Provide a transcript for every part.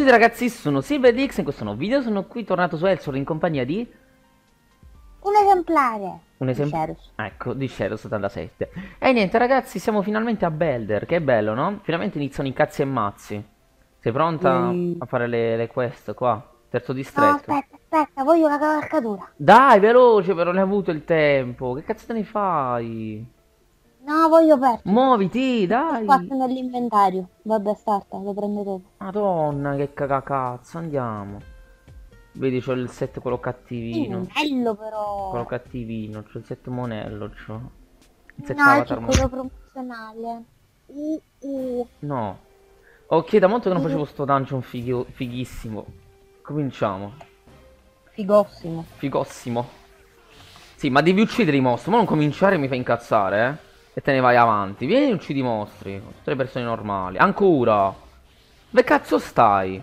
a tutti ragazzi, sono SilvaDX e in questo nuovo video sono qui tornato su Elsor in compagnia di... Un esemplare di Shadow 77. E niente ragazzi, siamo finalmente a Belder, che è bello, no? Finalmente iniziano i cazzi e mazzi. Sei pronta a fare le quest qua? Terzo distretto. No, aspetta, voglio una cavalcatura. Dai, veloce, però non hai avuto il tempo. Che cazzo te ne fai? No, voglio perdere. Muoviti, dai. Ho fatto nell'inventario. Vabbè, starta, lo prendo dopo. Madonna, che cacacazzo, andiamo. Vedi, c'ho il set quello cattivino. Sì, bello però. Quello cattivino, c'ho il set monello, c'ho. Il set avatar monello. Quello promozionale. No. Ok, da molto che non facevo sto dungeon fighissimo. Cominciamo. Figossimo. Figossimo. Sì, ma devi uccidere i mostri, ma non cominciare mi fa incazzare, eh. E te ne vai avanti. Vieni, uccidi i mostri. Tutte le persone normali. Ancora. Dove cazzo stai?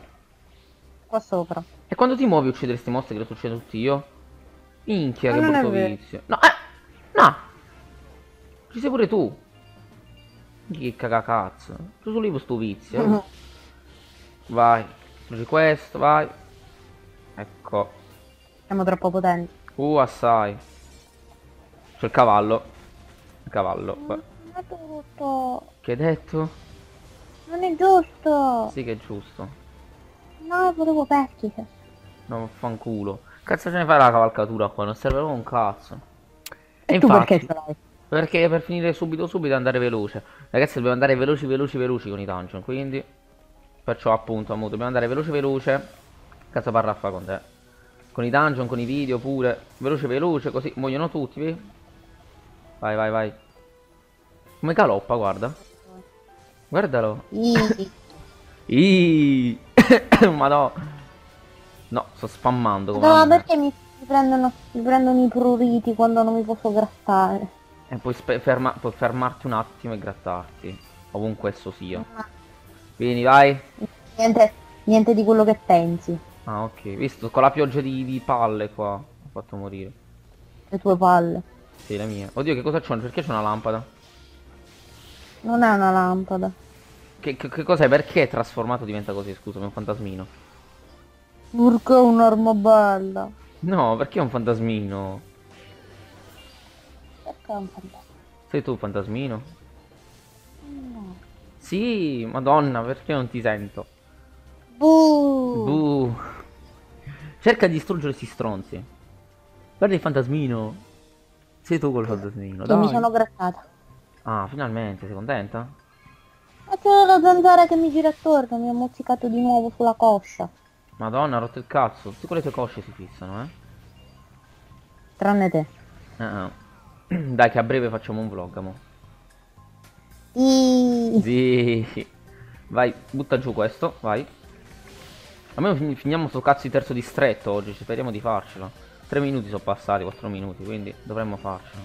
Qua sopra. E quando ti muovi a uccidere questi mostri che lo succede tutti io? Minchia, che brutto vizio. No, no. Ci sei pure tu. Che cagacazzo. Tu solo io sto vizio. Vai. Prendi questo, vai. Ecco. Siamo troppo potenti. Assai. C'è il cavallo. Cavallo tutto. Che hai detto? Non è giusto. Sì che è giusto. No, volevo perdere. No, fanculo. Cazzo ce ne fai la cavalcatura qua? Non serve un cazzo. E tu infatti, perché ce l'hai? Perché per finire subito andare veloce. Ragazzi, dobbiamo andare veloci con i dungeon. Quindi perciò appunto dobbiamo andare veloce. Cazzo parraffa con te. Con i dungeon, con i video pure. Veloce così muoiono tutti, vedi? Vai, vai. Come galoppa, guarda. Guardalo. Ma no. No, sto spammando. No, perché mi prendono i pruriti quando non mi posso grattare? E puoi fermarti un attimo e grattarti. Ovunque esso sia. Vieni, vai. Niente di quello che pensi. Ah, ok. Visto, con la pioggia di palle qua. Ho fatto morire. Le tue palle. Sì, la mia. Oddio, che cosa c'ho? Perché c'è una lampada? Non è una lampada. Che cos'è? Perché è trasformato diventa così? Scusami, è un fantasmino. Perché è un'arma bella? No, perché è un fantasmino? Perché è un fantasmino? Sei tu un fantasmino? No. Sì, madonna, perché non ti sento? Buh. Cerca di distruggere questi stronzi. Guarda il fantasmino. Sei tu col fantasmino, dai. Mi sono grattata. Ah, finalmente, sei contenta? Ma c'è la zanzara che mi gira attorno, mi ha mozzicato di nuovo sulla coscia. Madonna, ha rotto il cazzo. Tutte quelle tue cosce si fissano, eh? Tranne te. Dai, che a breve facciamo un vlog, amo. Sì. Vai, butta giù questo, vai. Almeno finiamo sto cazzo di terzo distretto oggi, speriamo di farcela. 3 minuti sono passati, 4 minuti, quindi dovremmo farcela.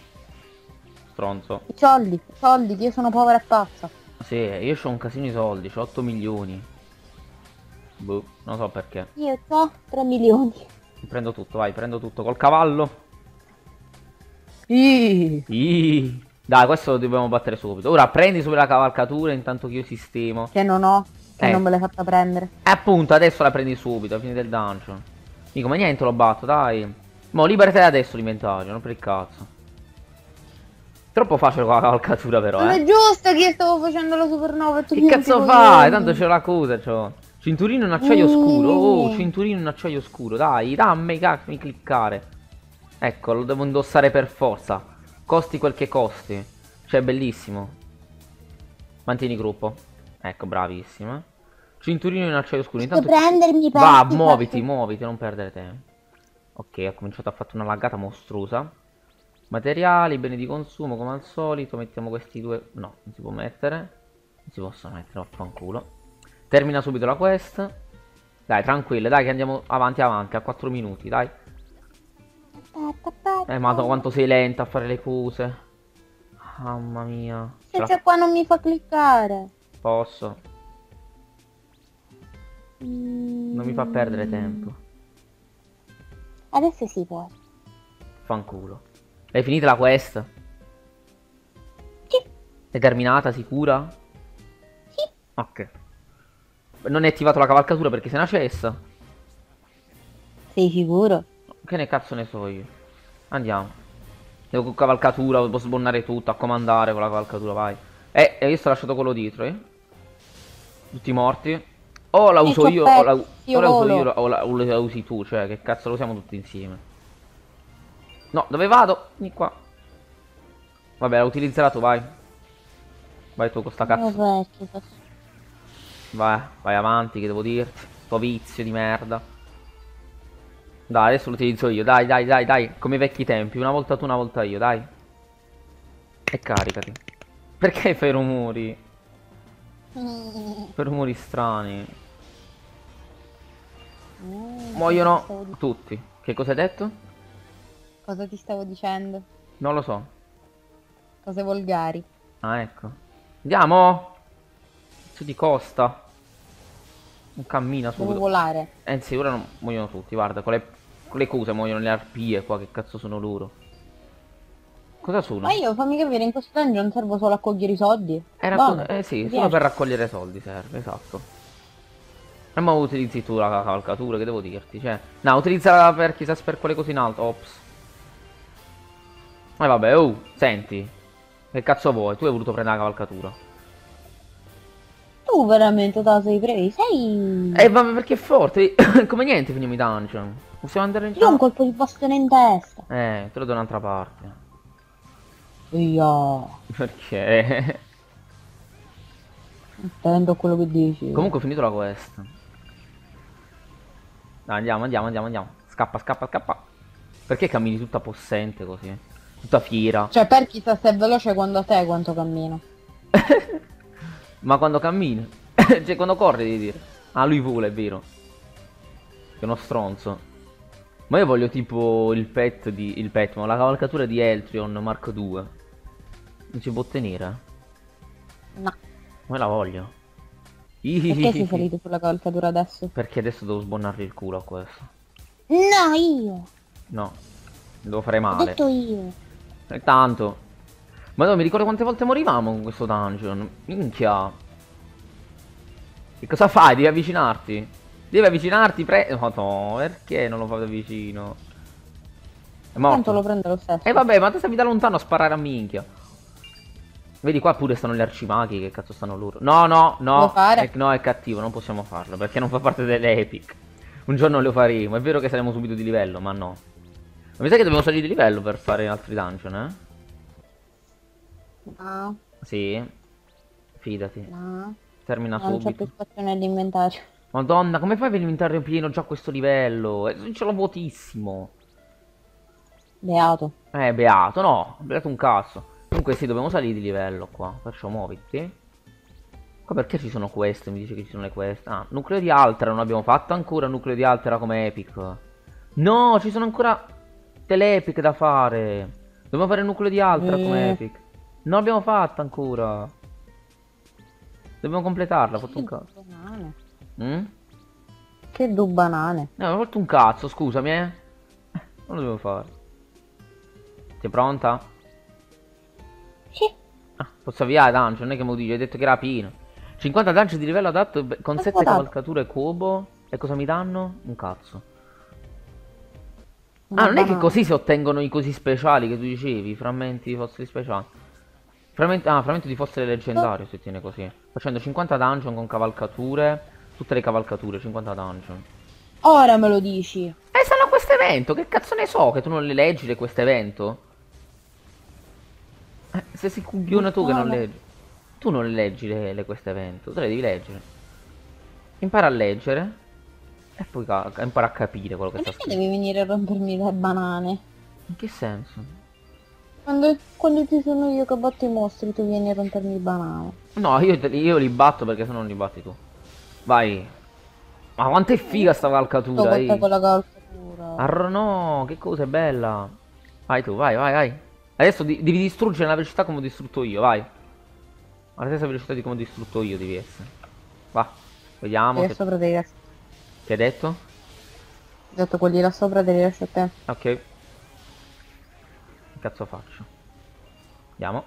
Stronzo. Soldi, io sono povera e pazza. Sì, io ho un casino di soldi, ho 8 milioni. Boh, non so perché. Io ho 3 milioni. Prendo tutto, vai, prendo tutto col cavallo. Dai, questo lo dobbiamo battere subito. Ora prendi subito la cavalcatura intanto che io sistemo. Che non ho, che non me l'hai fatta prendere. Appunto, adesso la prendi subito, alla fine del dungeon. Dico, ma niente, lo batto, dai. Mo' liberate adesso l'inventario, non per il cazzo. Troppo facile con la cavalcatura però, non è giusto che io stavo facendo la supernova e tu che cazzo fai? Tanto c'è la cosa, c'ho. Cinturino in acciaio scuro, cinturino in acciaio scuro, dai, dammi cliccare. Ecco, lo devo indossare per forza. Costi quel che costi. Cioè, è bellissimo. Mantieni gruppo. Ecco, bravissima. Cinturino in acciaio scuro, intanto... Va, muoviti, non perdere tempo. Ok, ha cominciato a fare una laggata mostruosa. Materiali, beni di consumo come al solito. Mettiamo questi due. No, non si può mettere. Non si possono mettere, vaffanculo. Termina subito la quest. Dai, tranquilla, dai che andiamo avanti. A 4 minuti, dai. Madonna, quanto sei lenta a fare le cose. Mamma mia. Se c'è qua non mi fa cliccare. Posso. Non mi fa perdere tempo. Adesso si può. Fanculo. L'hai finita la quest? Sì. È terminata, sicura? Sì. Ok. Non è attivato la cavalcatura perché se nasce essa. Sei sicuro? Che ne cazzo ne so io. Andiamo. Devo con cavalcatura, devo sbonnare tutto, a comandare con la cavalcatura, vai. Io sto lasciato quello dietro, eh. Tutti morti. O la uso io, o la usi tu, cioè che cazzo, lo usiamo tutti insieme. No, dove vado? Vieni qua. Vabbè, la utilizzerà tu, vai. Vai tu con sta cazzo. Vai, vai avanti, che devo dirti. Tuo vizio di merda. Dai, adesso lo utilizzo io, dai, dai, dai, dai. Come i vecchi tempi, una volta tu, una volta io, dai. E caricati. Perché fai rumori? Per rumori strani. Muoiono tutti. Che cosa hai detto? Cosa ti stavo dicendo? Non lo so. Cose volgari. Ah, ecco. Andiamo! Su di costa. Non cammina subito. Devo volare. Sì, ora non muoiono tutti, guarda. Con le cose muoiono le arpie qua, che cazzo sono loro. Cosa sono? Ma io, fammi capire, in questo dungeon servo solo a raccogliere i soldi? Sì, solo per raccogliere soldi serve, esatto. E ma utilizzi tu la cavalcatura, che devo dirti, cioè... No, utilizzala per chissà per quale cose in alto, ops. E vabbè, senti. Che cazzo vuoi? Tu hai voluto prendere la cavalcatura. Tu veramente te sei previsto, sei... vabbè, perché è forte, come niente finiamo i dungeon. Possiamo andare in giro? Io ho un colpo di bastone in testa. Te lo do un'altra parte. Io. Perché? Attendo a quello che dici. Comunque ho finito la quest. Dai, andiamo. Scappa. Perché cammini tutta possente così? Tutta fiera. Cioè, per chissà se è veloce quando te quanto cammino. Ma quando cammini? Cioè, quando corri devi dire. Ah, lui vola, è vero. Che uno stronzo. Ma io voglio tipo il pet di... ma la cavalcatura di Eltrion Mark 2. Non si può ottenere? No. Ma la voglio. Perché sei salito sulla cavalcatura adesso? Perché adesso devo sbonnargli il culo a questo. No, io. No. Devo fare male. Ho detto io. E tanto. Ma no, mi ricordo quante volte morivamo con questo dungeon. Minchia. Che cosa fai? Devi avvicinarti. Devi avvicinarti, no, perché non lo fai da vicino? È morto. Tanto lo prendo lo stesso. Vabbè, ma tu stavi da lontano a sparare a minchia. Vedi qua pure stanno gli arcimaghi, che cazzo stanno loro. No. No, è cattivo, non possiamo farlo, perché non fa parte delle epic. Un giorno lo faremo, è vero che saremo subito di livello, ma no. Ma mi sa che dobbiamo salire di livello per fare altri dungeon, eh? No. Sì. Fidati. No. Termina subito. Non c'è più spazio nell'inventario. Madonna, come fai per l'inventario pieno già a questo livello? Ce l'ho vuotissimo. Beato. Beato, no. Beato un cazzo. Comunque sì, dobbiamo salire di livello qua. Perciò muoviti. Qua perché ci sono queste? Mi dice che ci sono le queste. Ah, nucleo di Altera non abbiamo fatto ancora. Nucleo di Altera come epic. No, ci sono ancora delle epic da fare. Dobbiamo fare il nucleo di Altera come epic. Non l'abbiamo fatto ancora. Dobbiamo completarla, fatto un cazzo. Che due banane. No, ho fatto un cazzo, scusami, Non lo devo fare. Sei pronta? Sì. Ah, posso avviare dungeon, non è che mi dici, hai detto che era pieno. 50 dungeon di livello adatto con 7 cavalcature cubo. E cosa mi danno? Un cazzo. Ah, non è che così si ottengono i cosi speciali che tu dicevi, frammenti di fossili speciali. Frammento di fossile leggendario si ottiene così. Facendo 50 dungeon con cavalcature. Tutte le cavalcature, 50 dungeon. Ora me lo dici. Stanno a questo evento, che cazzo ne so che tu non le leggi le questo evento? Se si cubiona tu che non leggi. Tu non le leggi le questo evento, tu le devi leggere. Impara a leggere e poi impara a capire quello che sta scritto. Perché devi venire a rompermi le banane? In che senso? Quando ci sono io che batto i mostri tu vieni a rompermi le banane. No, io li batto perché se no non li batti tu. Vai. Ma quanto è figa sta cavalcatura, con la cavalcatura. No, che cosa è bella. Vai tu, vai. Adesso devi distruggere la velocità come ho distrutto io, vai. Alla stessa velocità di come ho distrutto io devi essere. Va. Vediamo. Che sopra devi lasciare. Che hai detto? Ho detto quelli là sopra devi lasciare a te. Ok. Che cazzo faccio? Andiamo.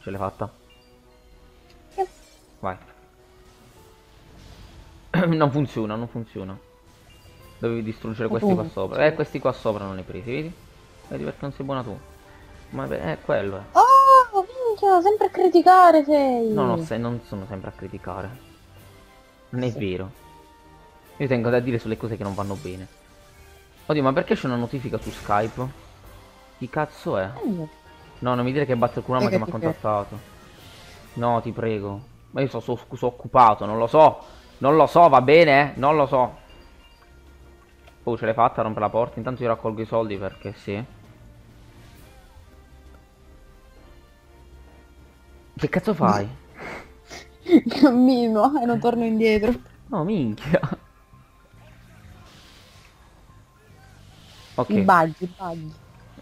Ce l'hai fatta. Vai. Non funziona. Dovevi distruggere questi qua sopra. Questi qua sopra non li presi, vedi? Vedi perché non sei buona tu. Ma è quello, eh. Oh, minchia, sempre a criticare sei. No, no, non sono sempre a criticare. Non è vero. Io tengo da dire sulle cose che non vanno bene. Oddio, ma perché c'è una notifica su Skype? Chi cazzo è? No, non mi dire che è Battle Kurama che mi ha contattato. No, ti prego. Ma io sono occupato, non lo so. Non lo so, va bene? Non lo so. Oh, ce l'hai fatta a rompere la porta? Intanto io raccolgo i soldi perché sì. Che cazzo fai? Cammino e non torno indietro. No, minchia. Ok. I buggy.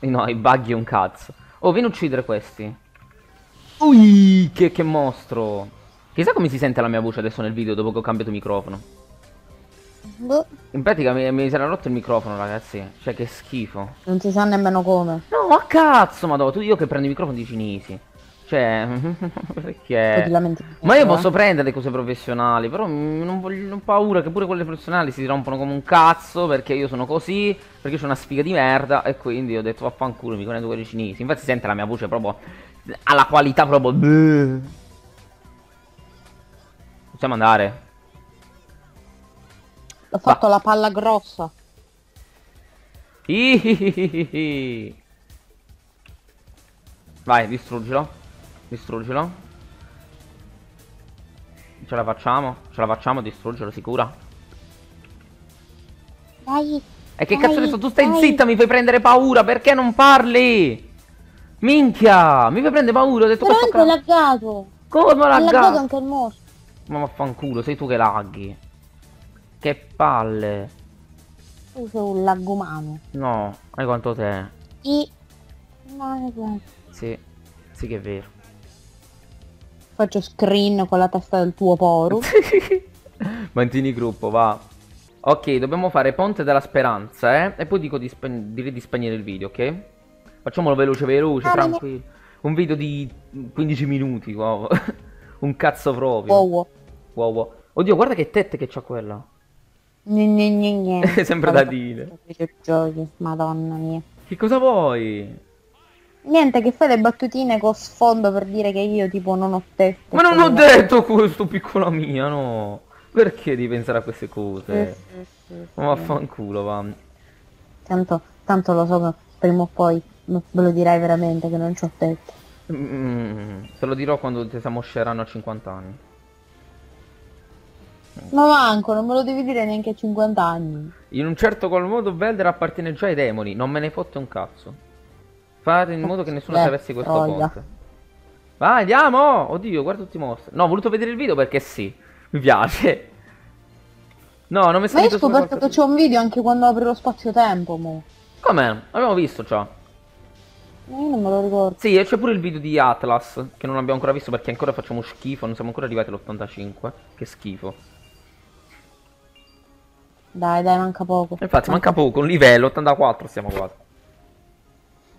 No, i buggy è un cazzo. Oh, vieni a uccidere questi. Ui, che mostro. Chissà come si sente la mia voce adesso nel video dopo che ho cambiato microfono. Boh. In pratica mi si era rotto il microfono, ragazzi. Cioè, che schifo. Non si sa nemmeno come. No, ma cazzo, madò. Tu, io che prendo i microfoni di cinesi. Cioè, perché? Ma io posso prendere le cose professionali, però non ho paura che pure quelle professionali si rompono come un cazzo, perché io sono così, perché c'ho una sfiga di merda, e quindi ho detto vaffanculo, mi conetto con i cinesi. Infatti si sente la mia voce proprio, alla qualità proprio. Possiamo andare. Ho fatto la palla grossa. Vai, distruggilo. Distruggilo. Ce la facciamo? Ce la facciamo, distruggilo, sicura? Dai. E che cazzo adesso? Tu stai zitta, mi fai prendere paura, perché non parli? Minchia! Mi fai prendere paura, ho detto questo cazzo. Ma è laggato! Come ho laggato? Laggato anche il mostro. Ma vaffanculo, sei tu che laghi. Che palle. Tu sei un laggomano. No, hai quanto te. No, no. Sì, sì che è vero. Faccio screen con la testa del tuo poro. Mantieni gruppo, va. Ok, dobbiamo fare Ponte della Speranza, eh. E poi dico di spegnere il video, ok? Facciamolo veloce veloce, tranquillo. Un video di 15 minuti, wow. Un cazzo proprio. Wow. Oddio, guarda che tette che c'ha quella. Sembra da dire. Madonna mia. Che cosa vuoi? Niente, che fai le battutine con sfondo per dire che io tipo non ho testa. Ma non ho detto questo, piccola mia, no. Perché devi pensare a queste cose? Ma vaffanculo, va. Tanto lo so che prima o poi me lo dirai veramente che non ci ho testa. Te lo dirò quando ti samosceranno a 50 anni. Ma manco, non me lo devi dire neanche a 50 anni. In un certo qual modo Belder appartiene già ai demoni, non me ne fotte un cazzo. Fate in modo che nessuno attraversi questo ponte. Vai, andiamo! Oddio, guarda tutti i mostri. No, ho voluto vedere il video perché sì, mi piace. No, non mi sento. Ma io scoperto che c'è un video anche quando apri lo spazio-tempo, mo. Com'è? Abbiamo visto ciò. Io non me lo ricordo. Sì, e c'è pure il video di Atlas, che non abbiamo ancora visto perché ancora facciamo schifo, non siamo ancora arrivati all'85. Che schifo. Dai, manca poco. Infatti, manca poco, un livello, 84 siamo quasi.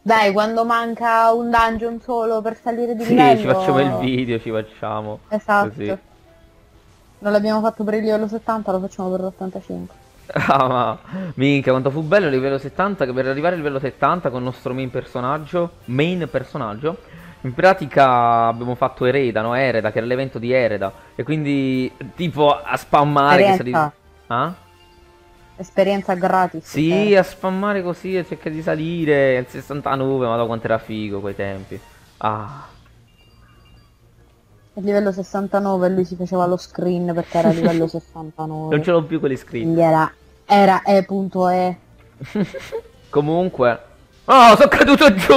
Dai, quando manca un dungeon solo per salire di livello. Sì, ci facciamo il video, ci facciamo. Esatto. Così. Non l'abbiamo fatto per il livello 70, lo facciamo per l'85. Ah, ma minchia, quanto fu bello il livello 70, che per arrivare al livello 70 con il nostro main personaggio, in pratica abbiamo fatto Ereda, no? Ereda, che era l'evento di Ereda. E quindi tipo a spammare che saliva. Ah? Esperienza gratis. Sì, a spammare così e cercare di salire al 69, ma da quanto era figo quei tempi. Ah. Al livello 69 lui si faceva lo screen perché era a livello 69. Non ce l'ho più quegli screen. Quindi era E.E. Comunque. Oh, sono caduto giù!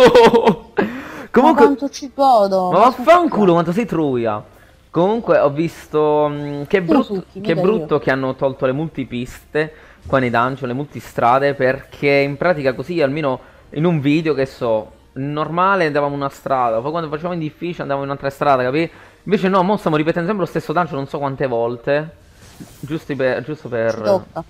Comunque. Ma quanto ci godo! Ma vaffanculo, quanto sei truia! Comunque ho visto che brutto che hanno tolto le multipiste qua nei dungeon, le multistrade, perché in pratica così almeno in un video che so, normale andavamo una strada, poi quando facevamo in difficile andavamo in un'altra strada, capì? Invece no, mo stiamo ripetendo sempre lo stesso dungeon non so quante volte, giusto per... ma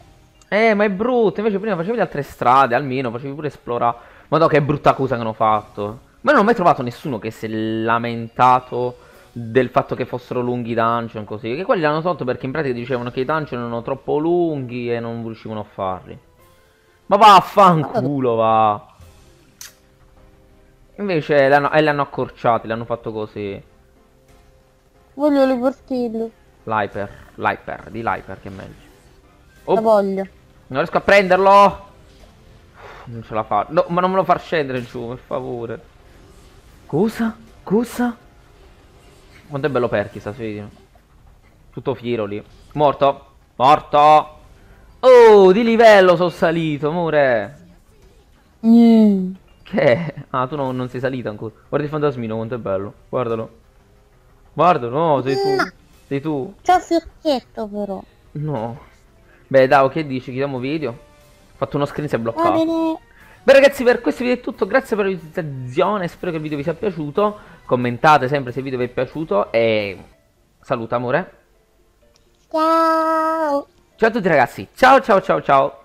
è brutto, invece prima facevi le altre strade, almeno facevi pure esplorare. Madonna che brutta cosa che hanno fatto. Ma non ho mai trovato nessuno che si è lamentato del fatto che fossero lunghi i dungeon così, che quelli l'hanno tolto perché in pratica dicevano che i dungeon erano troppo lunghi e non riuscivano a farli. Ma vaffanculo, va. Invece l'hanno accorciati, l'hanno fatto così. Voglio le portille. L'hyper, di l'hyper che è meglio. Oh, la voglio. Non riesco a prenderlo. Non ce la faccio. No, ma non me lo far scendere giù, per favore. Cosa? Cosa? Quanto è bello Perky stasera. Tutto fiero lì. Morto? Morto! Oh, di livello sono salito, amore. Che? Ah, tu non sei salito ancora. Guarda il fantasmino, quanto è bello. Guardalo. Guardalo, no, sei tu. No. Sei tu. C'ho il fiocchetto però. No. Beh, Dao, che dici? Chiudiamo video. Ho fatto uno screen, si è bloccato. Beh ragazzi, per questo video è tutto, grazie per la visualizzazione, spero che il video vi sia piaciuto, commentate sempre se il video vi è piaciuto e saluta amore. Ciao. Ciao a tutti ragazzi, ciao ciao ciao ciao.